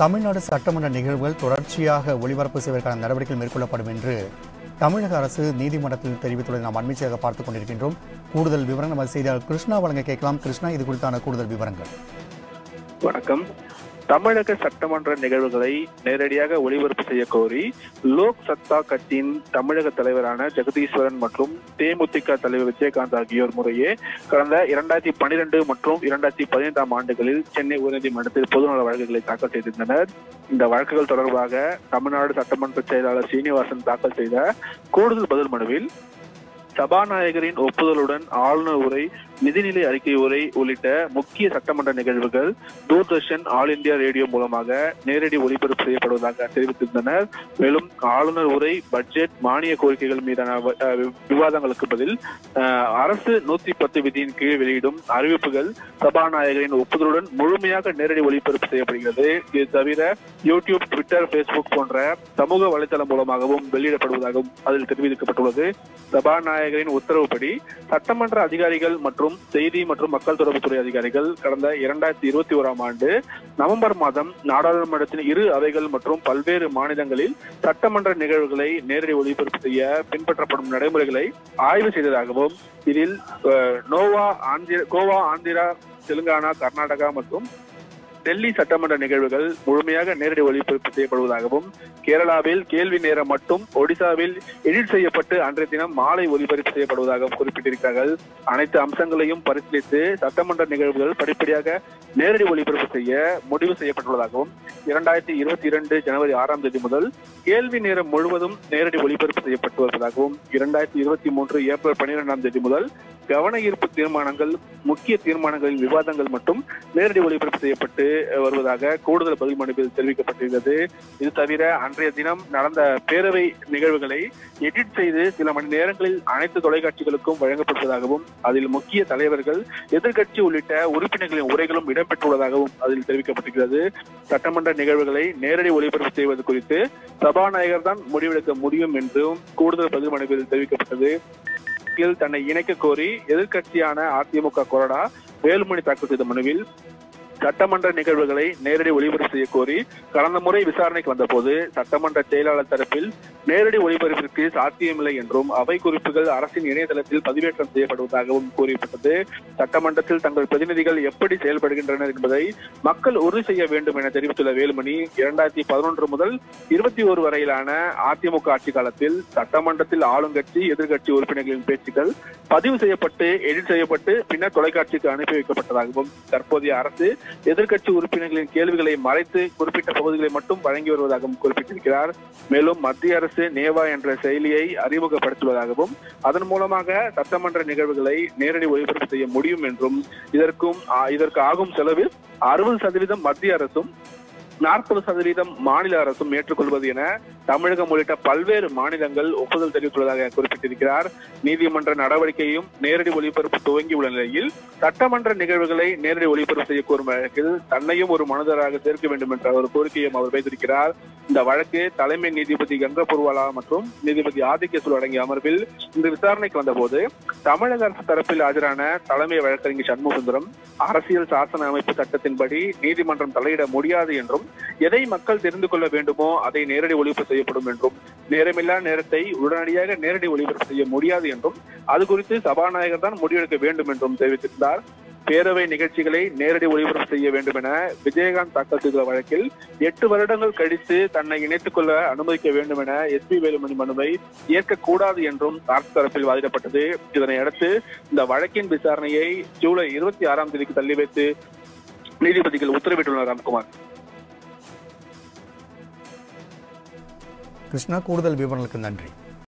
தமிழ்நாடு சட்டமன்ற நிகழ்வுகள் தொடர்ச்சியாக ஒளிபரப்பு செய்வதற்கான நடவடிக்கைகள் மேற்கொள்ளப்படும் என்று தமிழக அரசு நீதிமன்றத்தில் தெரிவித்துள்ளதை நாம் அண்மையாக பார்த்துக் கொண்டிருக்கின்றோம். கூடுதல் விவரங்கள் நமது செய்தியாளர் கிருஷ்ணா வழங்க கேட்கலாம். கிருஷ்ணா, இது குறித்தான கூடுதல் விவரங்கள். வணக்கம். தமிழக சட்டமன்ற நிகழ்வுகளை நேரடியாக ஒளிபரப்பு செய்ய கோரி லோக் சத்தா கட்சியின் தமிழக தலைவரான ஜெகதீஸ்வரன் மற்றும் தேமுதிக தலைவர் விஜயகாந்த் ஆகியோர் முறையே கடந்த 2012 மற்றும் 2015 ஆண்டுகளில் சென்னை உயர்நீதிமன்றத்தில் பொதுநல வழக்குகளை தாக்கல் செய்திருந்தனர். இந்த வழக்குகள் தொடர்பாக தமிழ்நாடு சட்டமன்ற செயலாளர் சீனிவாசன் தாக்கல் செய்த கூடுதல் பதில் மனுவில் சபாநாயகரின் ஒப்புதலுடன் ஆளுநர் உரை, நிதிநிலை அறிக்கை உரை உள்ளிட்ட முக்கிய சட்டமன்ற நிகழ்வுகள் தூர்தர்ஷன், ஆல் இந்தியா ரேடியோ மூலமாக நேரடி ஒளிபரப்பு செய்யப்படுவதாக தெரிவித்திருந்தனர். மேலும் ஆளுநர் உரை, பட்ஜெட், மானிய கோரிக்கைகள் மீதான விவாதங்களுக்கு பதில் அரசு 110 விதியின் கீழ் வெளியிடும் அறிவிப்புகள் சபாநாயகரின் ஒப்புதலுடன் முழுமையாக நேரடி ஒளிபரப்பு செய்யப்படுகிறது. இது தவிர யூடியூப், ட்விட்டர், பேஸ்புக் போன்ற சமூக வலைதளம் மூலமாகவும் வெளியிடப்படுவதாகவும் அதில் தெரிவிக்கப்பட்டுள்ளது. சபாநாயகரின் உத்தரவுப்படி சட்டமன்ற அதிகாரிகள் மற்றும் செய்தி மற்றும் மக்கள் தொடர்புத்துறை அதிகாரிகள் கடந்த 2021 ஆண்டு நவம்பர் மாதம் நாடாளுமன்றத்தின் இரு அவைகள் மற்றும் பல்வேறு மாநிலங்களில் சட்டமன்ற நிகழ்வுகளை நேரடி ஒளிபரப்பு செய்ய பின்பற்றப்படும் நடைமுறைகளை ஆய்வு செய்ததாகவும், இதில் கோவா, ஆந்திரா, தெலுங்கானா, கர்நாடகா மற்றும் டெல்லி சட்டமன்ற நிகழ்வுகள் முழுமையாக நேரடி ஒளிபரப்பு செய்யப்படுவதாகவும், கேரளாவில் கேள்வி நேரம் மட்டும், ஒடிசாவில் எடிட் செய்யப்பட்டு அன்றைய தினம் மாலை ஒளிபரப்பு செய்யப்படுவதாகவும் குறிப்பிட்டிருக்கிறார்கள். அனைத்து அம்சங்களையும் பரிசீலித்து சட்டமன்ற நிகழ்வுகள் படிப்படியாக நேரடி ஒளிபரப்பு செய்ய முடிவு செய்யப்பட்டுள்ளதாகவும், 2022 ஜனவரி 6ஆம் தேதி முதல் கேள்வி நேரம் முழுவதும் நேரடி ஒளிபரப்பு செய்யப்பட்டு வருவதாகவும், 2023 ஏப்ரல் 12ஆம் தேதி முதல் கவன ஈர்ப்பு தீர்மானங்கள், முக்கிய தீர்மானங்களின் விவாதங்கள் மட்டும் நேரடி ஒளிபரப்பு செய்யப்பட்டு வருவதாக கூடுதல் பதில் மனுவில் தெரிவிக்கப்பட்டிருந்தது. இது தவிர அன்றைய தினம் நடந்த பேரவை நிகழ்வுகளை எடிட் செய்து சில மணி நேரங்களில் அனைத்து தொலைக்காட்சிகளுக்கும் வழங்கப்படுவதாகவும், அதில் முக்கிய தலைவர்கள், எதிர்கட்சி உள்ளிட்ட உறுப்பினர்களின் உரைகளும் இடம்பெற்றுள்ளதாகவும் அதில் தெரிவிக்கப்பட்டிருக்கிறது. சட்டமன்ற நிகழ்வுகளை நேரடி ஒளிபரப்பு செய்வது குறித்து சபாநாயகர் தான் முடிவெடுக்க முடியும் என்றும் கூடுதல் பதில் மனுவில் தெரிவிக்கப்பட்டது. தன்னை இணைக்க கோரி எதிர்கட்சியான அதிமுக கொறடா வேலுமணி தாக்கல் செய்த மனுவில் சட்டமன்ற நிகழ்வுகளை நேரடி ஒளிபரப்பு செய்ய கோரி கடந்த முறை விசாரணைக்கு வந்த போது சட்டமன்ற செயலாளர் தரப்பில் நேரடி ஒளிபரப்பிற்கு சாத்தியமில்லை என்றும் அவை குறிப்புகள் அரசின் இணையதளத்தில் பதிவேற்றம் செய்யப்படுவதாகவும் கூறப்பட்டது. சட்டமன்றத்தில் தங்கள் பிரதிநிதிகள் எப்படி செயல்படுகின்றனர் என்பதை மக்கள் உறுதி செய்ய வேண்டும் என தெரிவித்துள்ள வேலுமணி, 2011 முதல் 21 வரையிலான அதிமுக ஆட்சி காலத்தில் சட்டமன்றத்தில் ஆளுங்கட்சி, எதிர்கட்சி உறுப்பினர்களின் பேச்சுக்கள் பதிவு செய்யப்பட்டு எடிட் செய்யப்பட்டு பின்னர் தொலைக்காட்சிக்கு அனுப்பி வைக்கப்பட்டதாகவும், தற்போதைய அரசு எதிர்கட்சி உறுப்பினர்களின் கேள்விகளை மறைத்து குறிப்பிட்ட பகுதிகளை மட்டும் வழங்கி வருவதாகவும் குறிப்பிட்டிருக்கிறார். மேலும் மத்திய அரசு நேவா என்ற செயலியை அறிமுகப்படுத்துவதாகவும், அதன் மூலமாக சட்டமன்ற நிகழ்வுகளை நேரடி ஒளிபரப்பு செய்ய முடியும் என்றும், இதற்கு ஆகும் செலவு 60% மத்திய அரசும் 40% மாநில அரசும் ஏற்றுக்கொள்வது என தமிழகம் உள்ளிட்ட பல்வேறு மாநிலங்கள் ஒப்புதல் தெரிவித்துள்ளதாக குறிப்பிட்டிருக்கிறார். நீதிமன்ற நடவடிக்கையும் நேரடி ஒளிபரப்பு துவங்கியுள்ள நிலையில் சட்டமன்ற நிகழ்வுகளை நேரடி ஒளிபரப்பு செய்ய கோரும் வழக்கில் தன்னையும் ஒரு மனுதாரராக சேர்க்க வேண்டும் என்ற ஒரு கோரிக்கையும் அவர் வைத்திருக்கிறார். இந்த வழக்கு தலைமை நீதிபதி கங்கா பூர்வாலா மற்றும் நீதிபதி ஆதிகேசு அடங்கிய அமர்வில் இந்த விசாரணைக்கு வந்தபோது தமிழக அரசு தரப்பில் ஆஜரான தலைமை வழக்கறிஞர் சண்முகசுந்தரம் அரசியல் சாசன அமைப்பு சட்டத்தின்படி நீதிமன்றம் தலையிட முடியாது என்றும், எதை மக்கள் தெரிந்து கொள்ள வேண்டுமோ அதை நேரடி ஒளிபரப்பு செய்யப்படும் என்றும், நேரமில்லா நேரத்தை உடனடியாக நேரடி ஒளிபரப்பு செய்ய முடியாது என்றும், அது குறித்து சபாநாயகர் தான் முடிவெடுக்க வேண்டும் என்றும் தெரிவித்திருந்தார். பேரவை நிகழ்ச்சிகளை நேரடி ஒளிபரப்பு செய்ய வேண்டும் என விஜயகாந்த் தாக்கல் செய்துள்ள வழக்கில் 8 வருடங்கள் கழித்து தன்னை இணைத்துக் கொள்ள அனுமதிக்க வேண்டும் என எஸ்.பி. வேலுமணி மனுவை ஏற்கக்கூடாது என்றும் அரசு தரப்பில் வாதிடப்பட்டது. இதனையடுத்து இந்த வழக்கின் விசாரணையை ஜூலை 26ஆம் தேதிக்கு தள்ளி வைத்து நீதிபதிகள் உத்தரவிட்டுள்ளனர். ராம்குமார். கிருஷ்ணா, கூடுதல் விவரங்களுக்கு நன்றி.